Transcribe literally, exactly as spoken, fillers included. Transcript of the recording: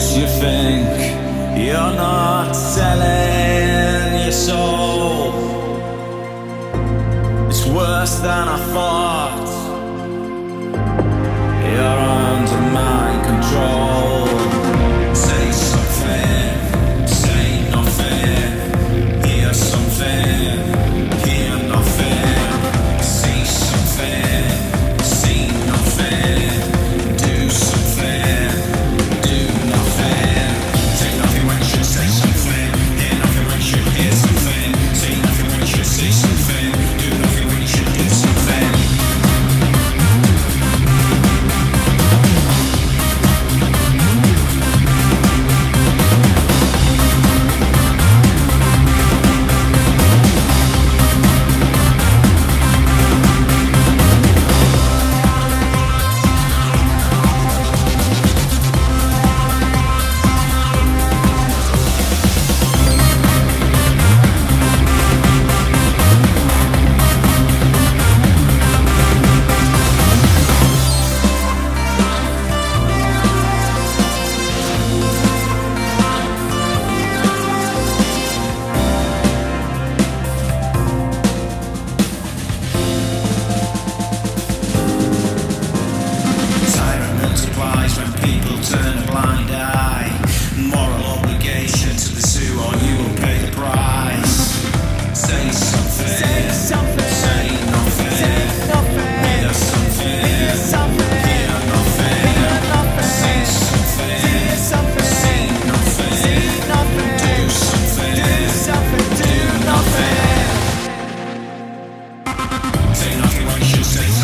makes you think you're not selling your soul. It's worse than I thought. You're under my control. Say something, say nothing. Hear something, hear nothing. See something, see nothing. Say nothing, what you say.